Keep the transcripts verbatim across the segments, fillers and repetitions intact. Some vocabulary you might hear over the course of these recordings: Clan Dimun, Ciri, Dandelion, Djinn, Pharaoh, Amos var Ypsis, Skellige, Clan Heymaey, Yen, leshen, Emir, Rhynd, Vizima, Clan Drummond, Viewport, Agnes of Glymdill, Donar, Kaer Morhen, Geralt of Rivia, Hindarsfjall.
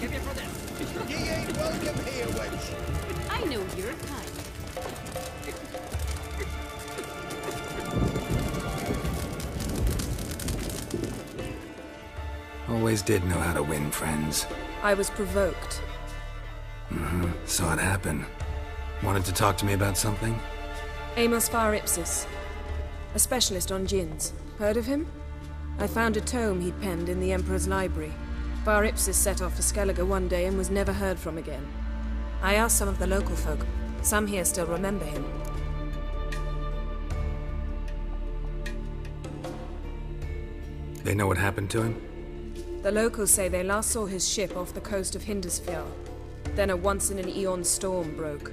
Give it for them. Ye ain't welcome here, wench. I know your kind. Always did know how to win friends. I was provoked. Mm-hmm. Saw it happen. Wanted to talk to me about something? Amos var Ypsis. A specialist on djinns. Heard of him? I found a tome he penned in the Emperor's library. Bar Ipsis set off for Skellige one day and was never heard from again. I asked some of the local folk. Some here still remember him. They know what happened to him? The locals say they last saw his ship off the coast of Hindarsfjall. Then a once-in-an-eon storm broke.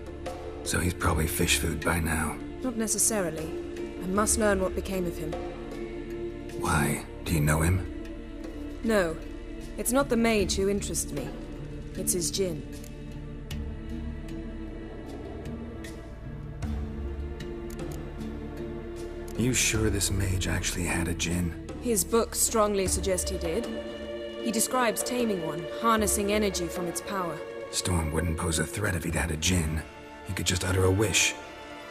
So he's probably fish food by now. Not necessarily. I must learn what became of him. Why? Do you know him? No. It's not the mage who interests me. It's his djinn. You sure this mage actually had a djinn? His books strongly suggest he did. He describes taming one, harnessing energy from its power. Storm wouldn't pose a threat if he'd had a djinn. He could just utter a wish.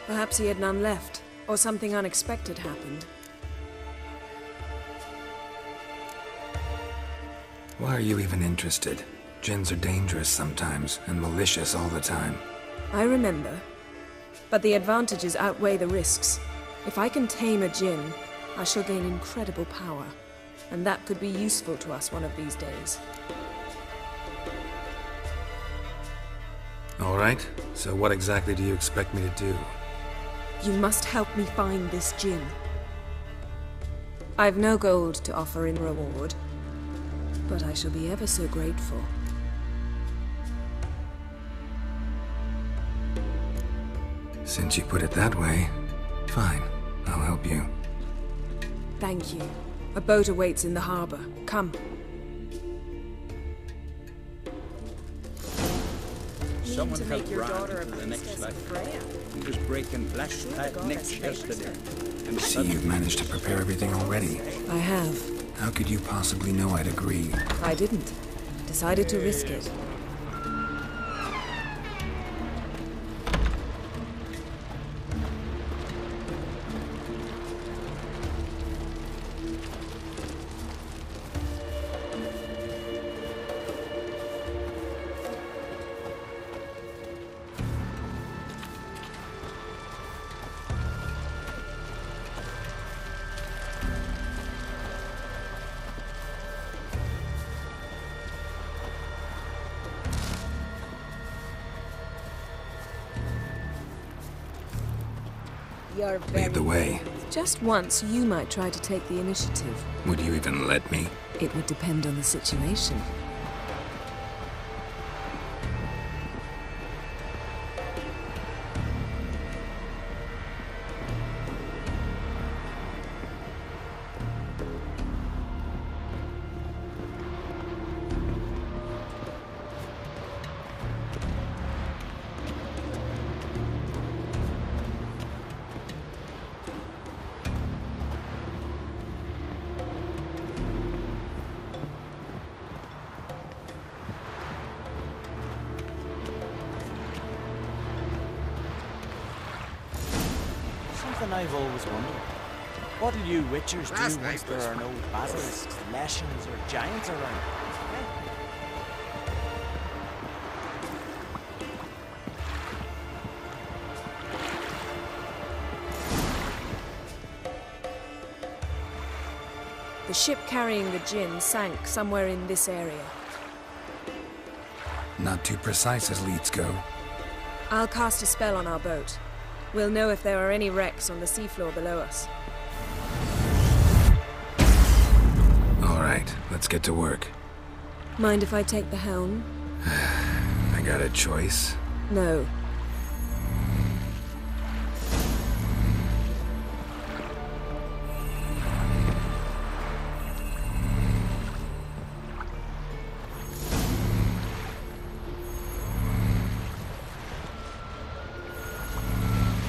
Perhaps he had none left, or something unexpected happened. Why are you even interested? Djinns are dangerous sometimes, and malicious all the time. I remember. But the advantages outweigh the risks. If I can tame a djinn, I shall gain incredible power. And that could be useful to us one of these days. All right. So what exactly do you expect me to do? You must help me find this djinn. I've no gold to offer in reward. But I shall be ever so grateful. Since you put it that way, fine. I'll help you. Thank you. A boat awaits in the harbor. Come. Someone helped Rhynd to the next life. He was breaking flash necks yesterday. I see you've managed to prepare everything already. I have. How could you possibly know I'd agree? I didn't. Decided to risk it. Lead the way. Just once, you might try to take the initiative. Would you even let me? It would depend on the situation. I've always wondered. What do you witchers do once there are no basilisks, leshens, or giants around? The ship carrying the djinn sank somewhere in this area. Not too precise as leads go. I'll cast a spell on our boat. We'll know if there are any wrecks on the seafloor below us. All right, let's get to work. Mind if I take the helm? I got a choice. No.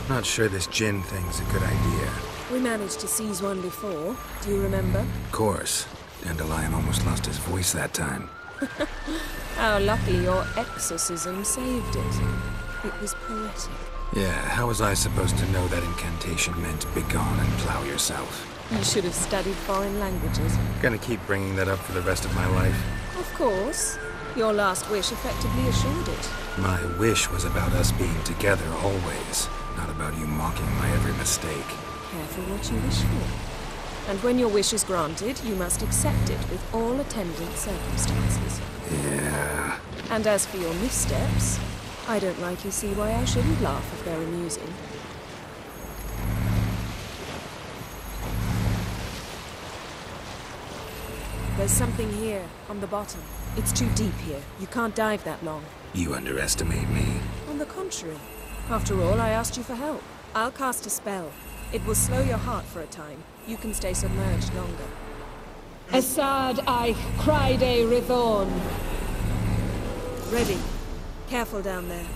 Not sure this djinn thing's a good idea. We managed to seize one before, do you remember? Of course. Dandelion almost lost his voice that time. How lucky your exorcism saved it. It was poetic. Yeah, how was I supposed to know that incantation meant begone and plow yourself? You should have studied foreign languages. Gonna keep bringing that up for the rest of my life. Of course. Your last wish effectively assured it. My wish was about us being together always, not about you mocking my every mistake. Careful what you wish for. And when your wish is granted, you must accept it with all attendant circumstances. Yeah. And as for your missteps, I don't rightly see why I shouldn't laugh if they're amusing. There's something here, on the bottom. It's too deep here. You can't dive that long. You underestimate me. On the contrary. After all, I asked you for help. I'll cast a spell. It will slow your heart for a time. You can stay submerged longer. Asad Aich Cride Rithorn. Ready. Careful down there.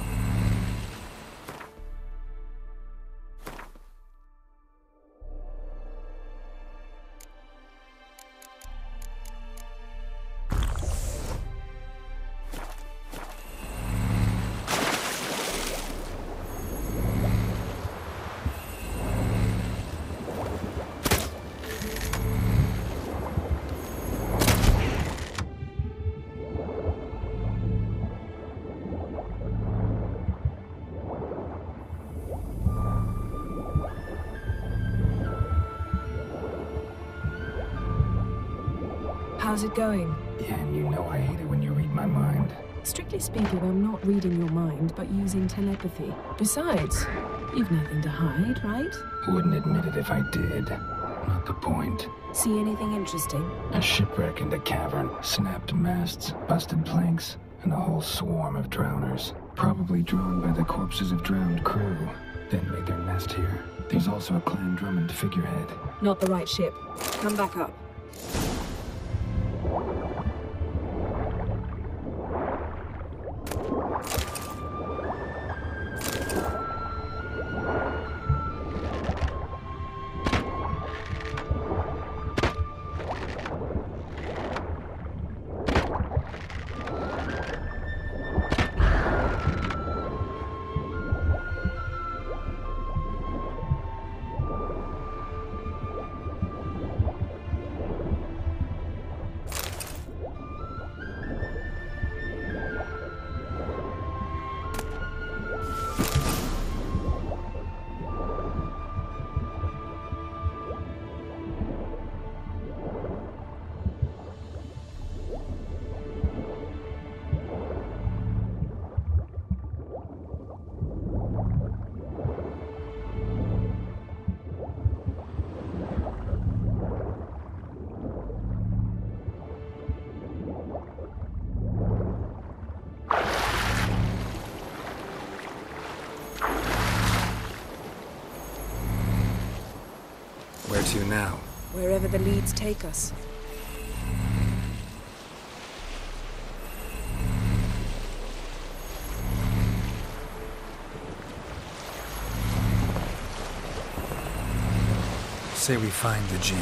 How's it going? Yeah, and you know I hate it when you read my mind. Strictly speaking, I'm not reading your mind, but using telepathy. Besides, you've nothing to hide, right? Wouldn't admit it if I did. Not the point. See anything interesting? A shipwreck in the cavern, snapped masts, busted planks, and a whole swarm of drowners. Probably drawn by the corpses of drowned crew, then made their nest here. There's also a Clan Drummond figurehead. Not the right ship. Come back up. To now? Wherever the leads take us. Say we find the Djinn.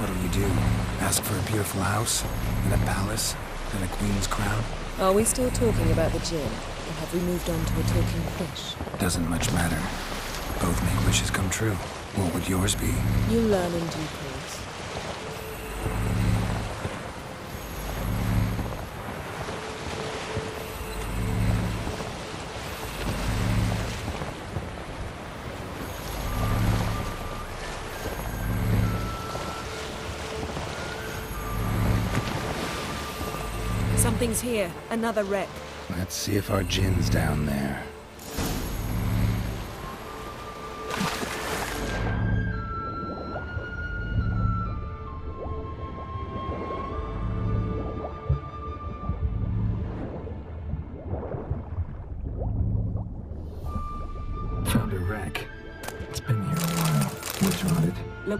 What'll you do? Ask for a beautiful house, and a palace, and a queen's crown? Are we still talking about the Djinn, or have we moved on to a talking fish? Doesn't much matter. Both make wishes come true. What would yours be? You learn in due course. Something's here. Another wreck. Let's see if our Djinn's down there.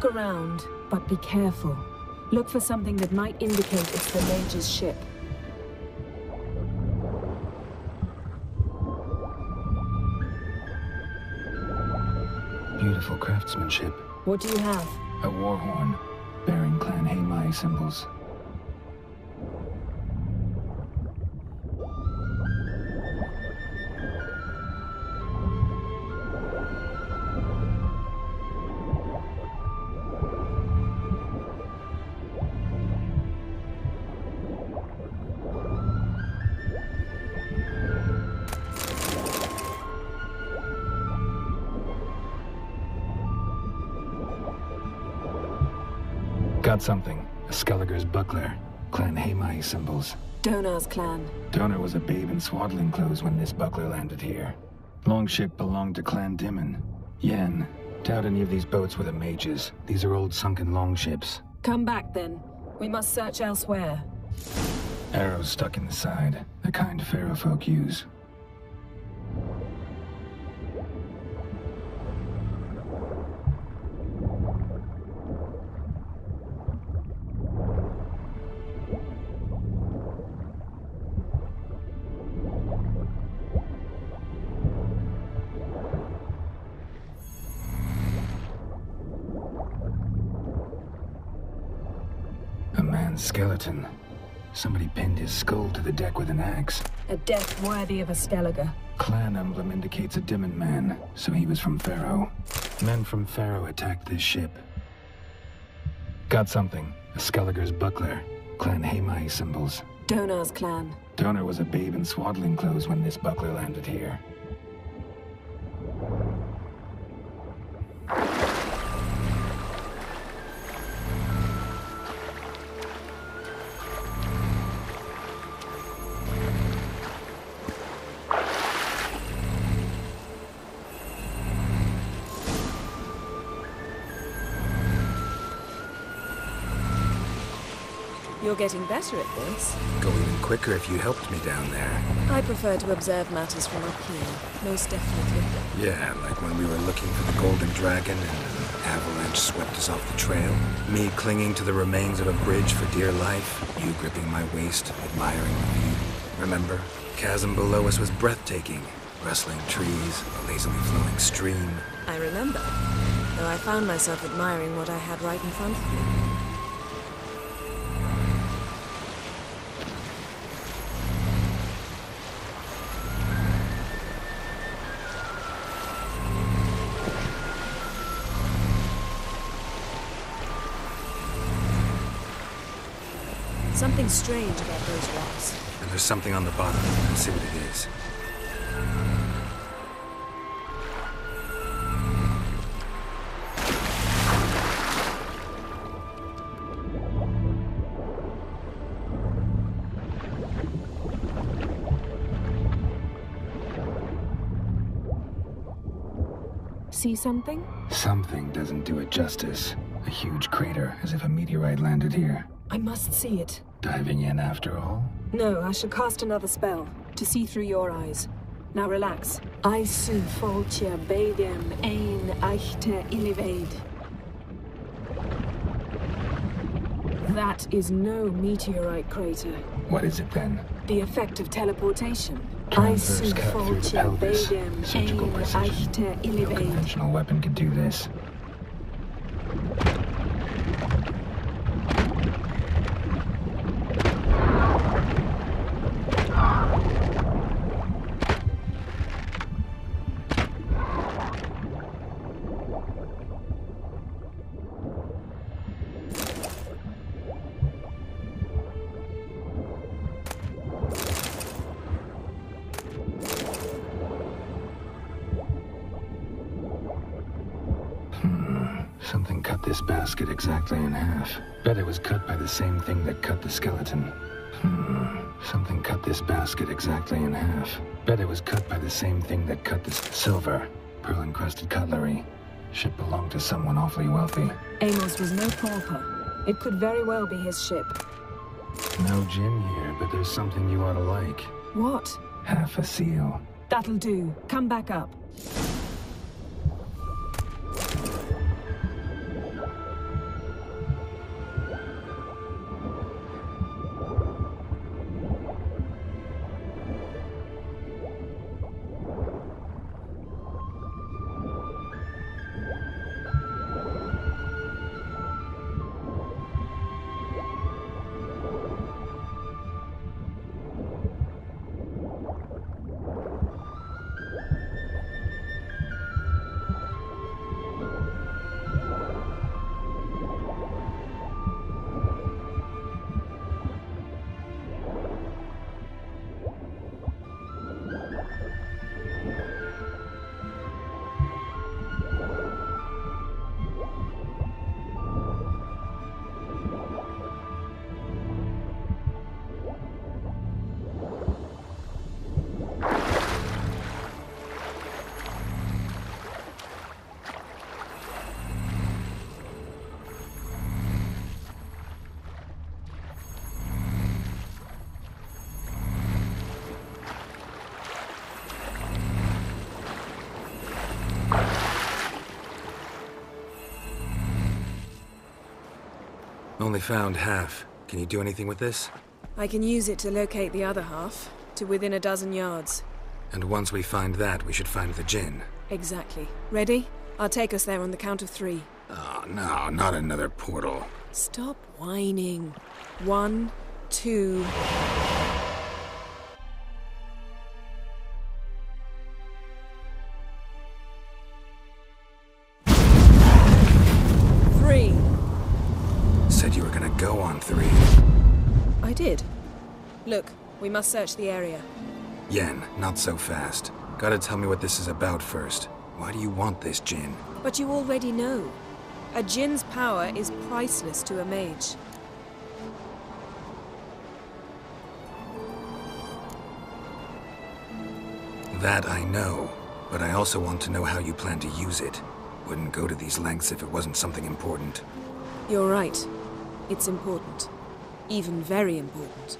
Around, but be careful. Look for something that might indicate it's the Major's ship. Beautiful craftsmanship. What do you have? A war horn, bearing Clan Heymaey symbols. got something. A Skelliger's buckler. Clan Heymaey symbols. Donar's clan. Donar was a babe in swaddling clothes when this buckler landed here. Longship belonged to Clan Dimun. Yen. Doubt any of these boats were the mages. These are old sunken longships. Come back then. We must search elsewhere. Arrows stuck in the side. The kind Pharaoh folk use. Skeleton. Somebody pinned his skull to the deck with an axe. A death worthy of a Skellige. Clan emblem indicates a Dimun man, so he was from Pharaoh. Men from Pharaoh attacked this ship. Got something. A Skelliger's buckler. Clan Heymaey symbols. Donar's clan. Donar was a babe in swaddling clothes when this buckler landed here. You're getting better at this. Go even quicker if you helped me down there. I prefer to observe matters from up here, most definitely. Yeah, like when we were looking for the Golden Dragon and an avalanche swept us off the trail. Me clinging to the remains of a bridge for dear life. You gripping my waist, admiring me. Remember? Chasm below us was breathtaking. Rustling trees, a lazily flowing stream. I remember, though I found myself admiring what I had right in front of me. Something strange about those rocks. And there's something on the bottom. Let's see what it is. See something? Something doesn't do it justice. A huge crater, as if a meteorite landed here. I must see it. Diving in after all? No, I shall cast another spell, to see through your eyes. Now relax. I see Foltia Badem Ein Eichte Illivade. That is no meteorite crater. What is it then? The effect of teleportation. I see Foltia Badem Ein Eichte Illivade. No conventional weapon could do this. Something cut this basket exactly in half. Bet it was cut by the same thing that cut the skeleton. Hmm. Something cut this basket exactly in half. Bet it was cut by the same thing that cut this silver. Pearl-encrusted cutlery. Ship belonged to someone awfully wealthy. Amos was no pauper. It could very well be his ship. No Djinn here, but there's something you ought to like. What? Half a seal. That'll do. Come back up. Only found half. Can you do anything with this? I can use it to locate the other half, to within a dozen yards. And once we find that, we should find the Djinn. Exactly. Ready? I'll take us there on the count of three. Oh, no, not another portal. Stop whining. One, two... Three. Said you were gonna go on three. I did. Look, we must search the area. Yen, not so fast. Gotta tell me what this is about first. Why do you want this Djinn? But you already know. A Djinn's power is priceless to a mage. That I know, but I also want to know how you plan to use it. Wouldn't go to these lengths if it wasn't something important. You're right. It's important. Even very important.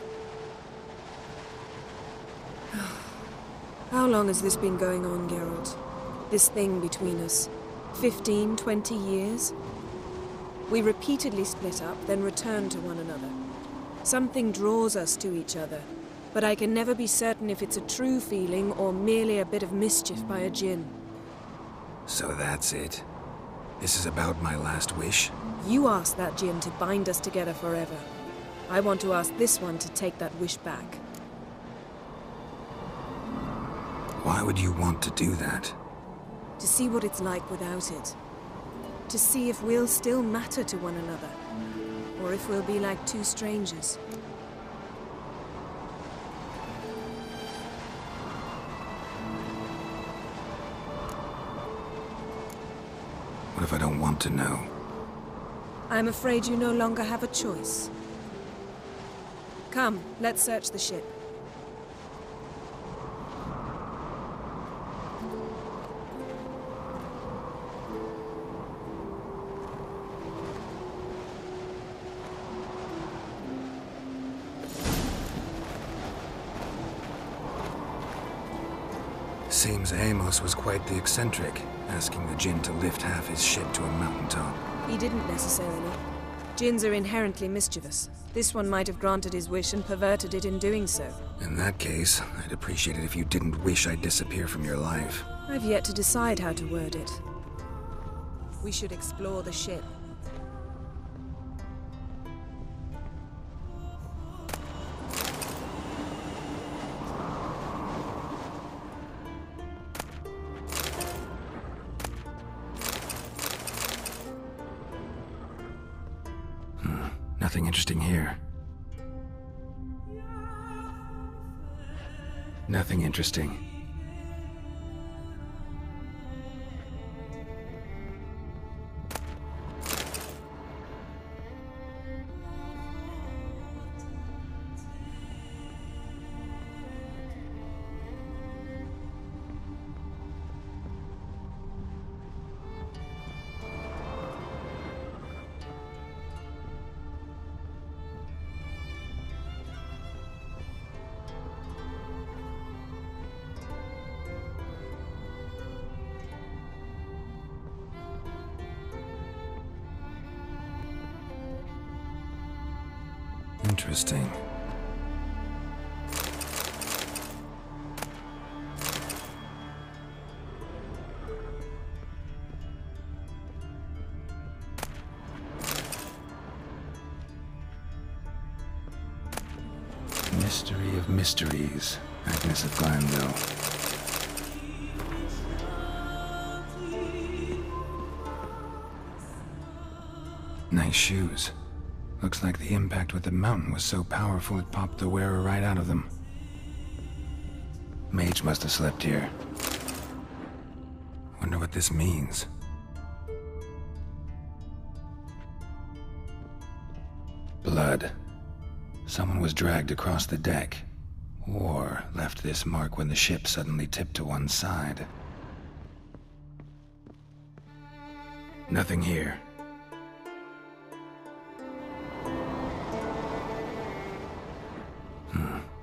How long has this been going on, Geralt? This thing between us? Fifteen, twenty years? We repeatedly split up, then return to one another. Something draws us to each other, but I can never be certain if it's a true feeling or merely a bit of mischief by a Djinn. So that's it? This is about my last wish? You asked that Djinn to bind us together forever. I want to ask this one to take that wish back. Why would you want to do that? To see what it's like without it. To see if we'll still matter to one another. Or if we'll be like two strangers. What if I don't want to know? I'm afraid you no longer have a choice. Come, let's search the ship. Seems Amos was quite the eccentric, asking the Djinn to lift half his ship to a mountaintop. He didn't necessarily. Djinns are inherently mischievous. This one might have granted his wish and perverted it in doing so. In that case, I'd appreciate it if you didn't wish I'd disappear from your life. I've yet to decide how to word it. We should explore the ship. Nothing interesting here. Nothing interesting. Interesting. Mystery of mysteries, Agnes of Glymdill. Nice shoes. Looks like the impact with the mountain was so powerful it popped the wearer right out of them. Mage must have slept here. Wonder what this means. Blood. Someone was dragged across the deck, or left this mark when the ship suddenly tipped to one side. Nothing here.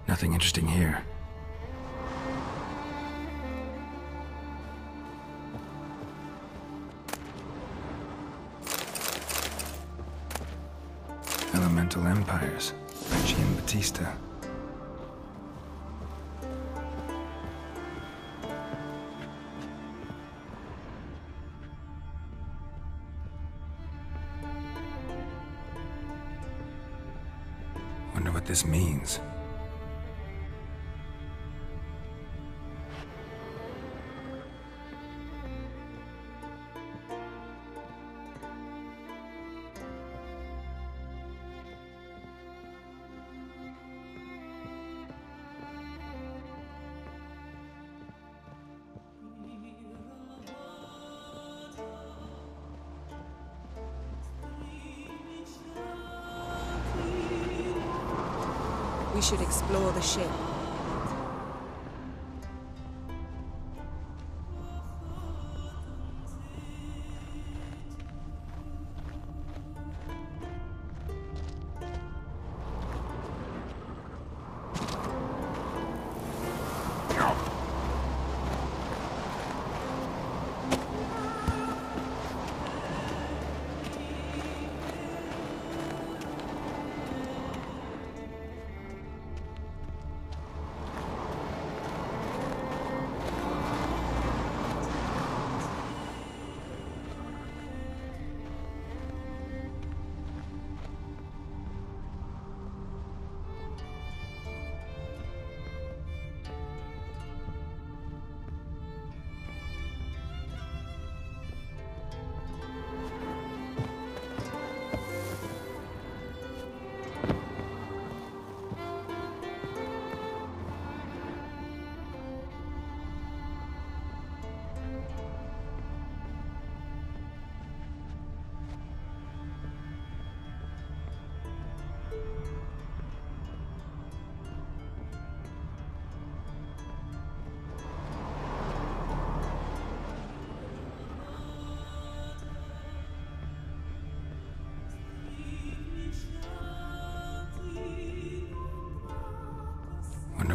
Nothing interesting here. Batista. Wonder what this means. We should explore the ship.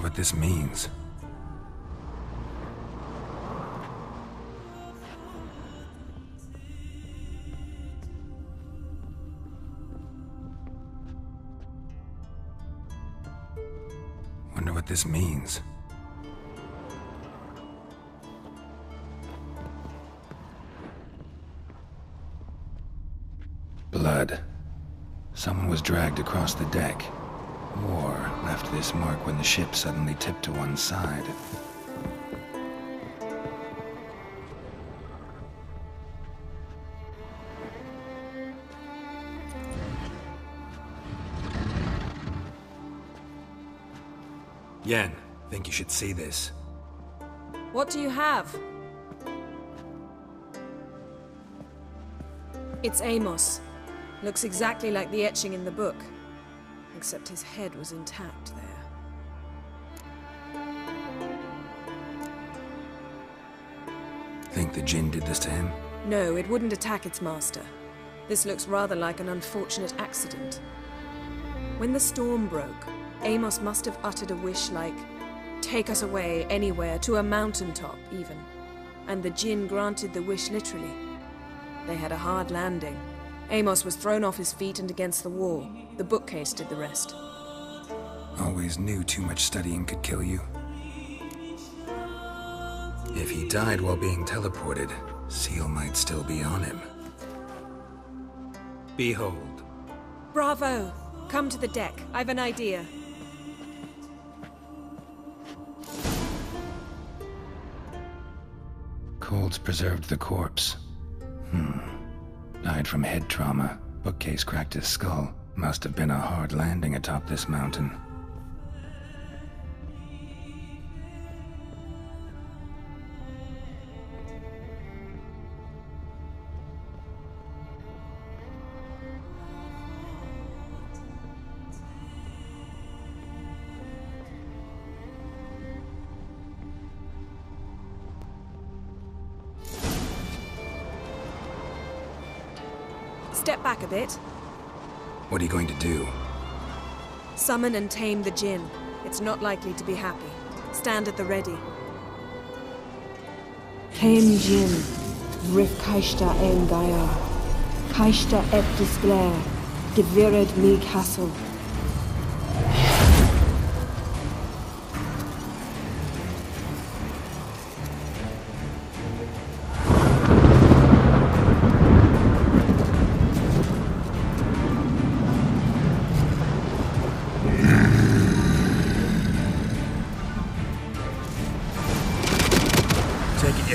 What this means. Wonder what this means. Blood. Someone was dragged across the deck. War left this mark when the ship suddenly tipped to one side. Yen, think you should see this. What do you have? It's Amos. Looks exactly like the etching in the book. Except his head was intact there. Think the Djinn did this to him? No, it wouldn't attack its master. This looks rather like an unfortunate accident. When the storm broke, Amos must have uttered a wish like, "Take us away, anywhere, to a mountaintop, even." And the Djinn granted the wish literally. They had a hard landing. Amos was thrown off his feet and against the wall. The bookcase did the rest. Always knew too much studying could kill you. If he died while being teleported, Seal might still be on him. Behold. Bravo! Come to the deck. I've an idea. Colds preserved the corpse. Hmm. Died from head trauma. Bookcase cracked his skull. Must have been a hard landing atop this mountain. Step back a bit. What are you going to do? Summon and tame the Djinn. It's not likely to be happy. Stand at the ready. Tame Djinn. Rif kaishta en gaya. Kaishta et display. Devired me castle.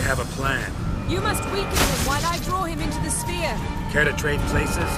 have a plan. You must weaken him while I draw him into the sphere. Care to trade places?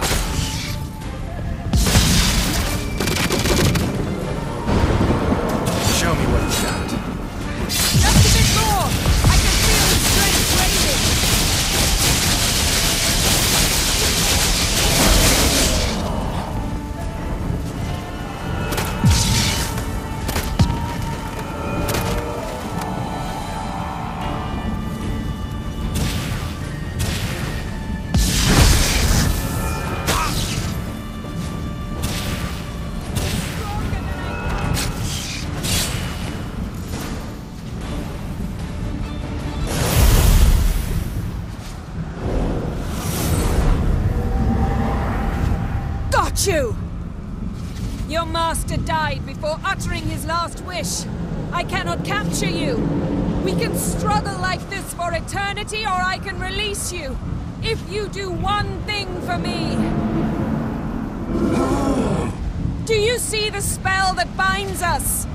You! Your master died before uttering his last wish. I cannot capture you. We can struggle like this for eternity, or I can release you. If you do one thing for me. No. Do you see the spell that binds us?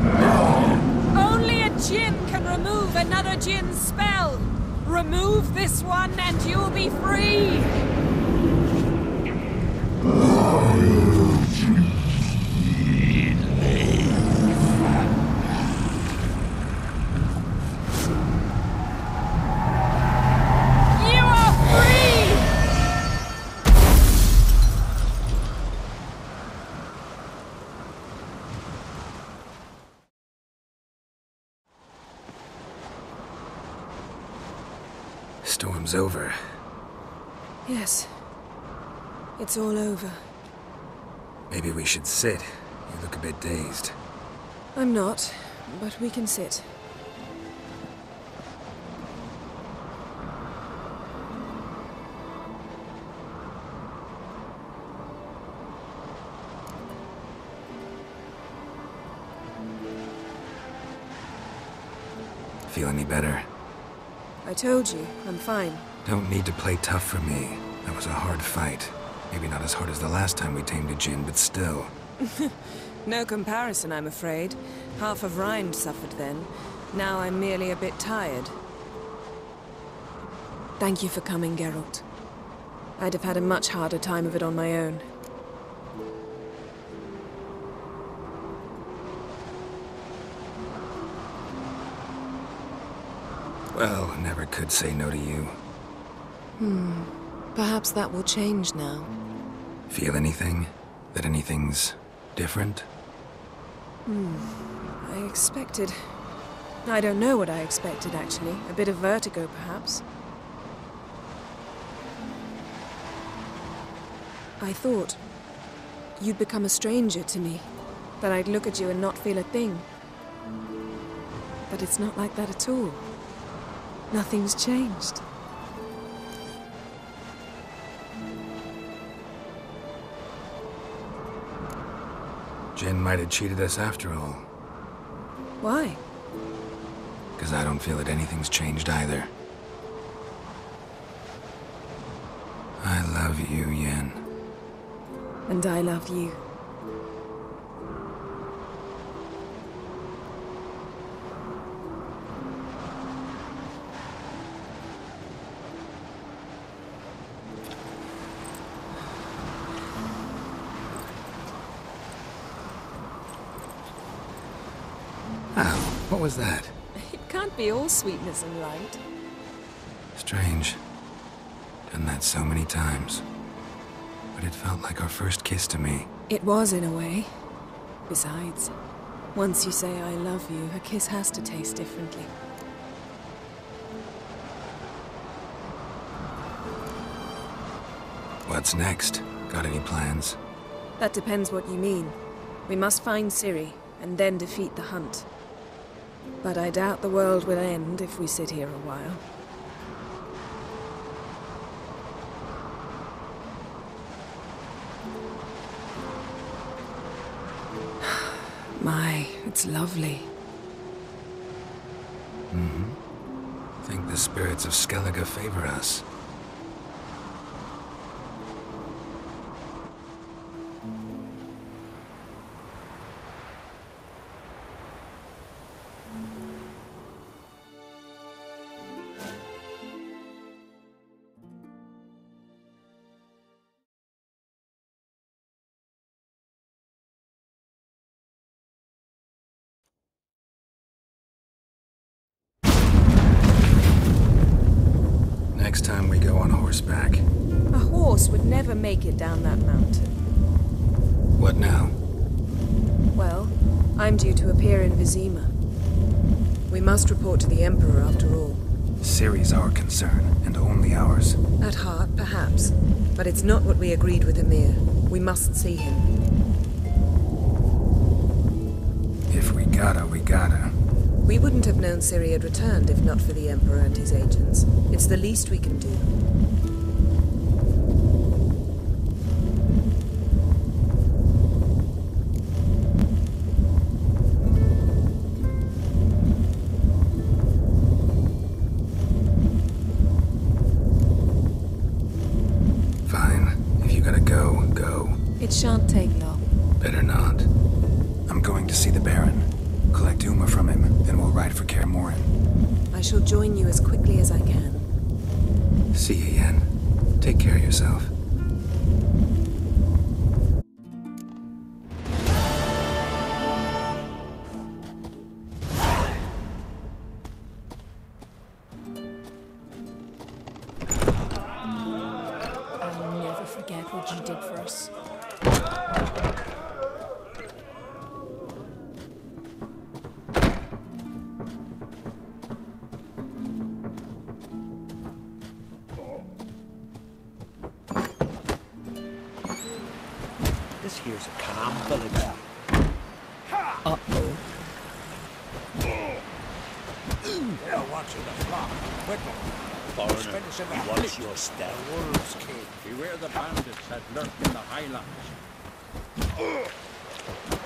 No. Only a djinn can remove another djinn's spell. Remove this one and you'll be free. Storm's over. Yes. It's all over. Maybe we should sit. You look a bit dazed. I'm not, but we can sit. Feel any better? I told you, I'm fine. Don't need to play tough for me. That was a hard fight. Maybe not as hard as the last time we tamed a djinn, but still. No comparison, I'm afraid. Half of Rhynd suffered then. Now I'm merely a bit tired. Thank you for coming, Geralt. I'd have had a much harder time of it on my own. Well, never could say no to you. Hmm. Perhaps that will change now. Feel anything? That anything's different? Hmm. I expected... I don't know what I expected, actually. A bit of vertigo, perhaps. I thought... you'd become a stranger to me. That I'd look at you and not feel a thing. But it's not like that at all. Nothing's changed. Djinn might have cheated us after all. Why? Because I don't feel that anything's changed either. I love you, Yen. And I love you. What was that? It can't be all sweetness and light. Strange. Done that so many times. But it felt like our first kiss to me. It was, in a way. Besides, once you say I love you, a kiss has to taste differently. What's next? Got any plans? That depends what you mean. We must find Ciri, and then defeat the hunt. But I doubt the world will end if we sit here a while. My, it's lovely. Mm-hmm. Think the spirits of Skellige favor us. next time we go on horseback. A horse would never make it down that mountain. What now? Well, I'm due to appear in Vizima. We must report to the Emperor after all. Ciri's our concern, and only ours. At heart, perhaps. But it's not what we agreed with Emir. We must see him. If we gotta, we gotta. We wouldn't have known Ciri had returned if not for the Emperor and his agents. It's the least we can do. Shan't take long. Better not. I'm going to see the Baron. Collect Uma from him, then we'll ride for Kaer Morhen. I shall join you as quickly as I can. See you, Yen. Take care of yourself. Beware the bandits that lurk in the highlands.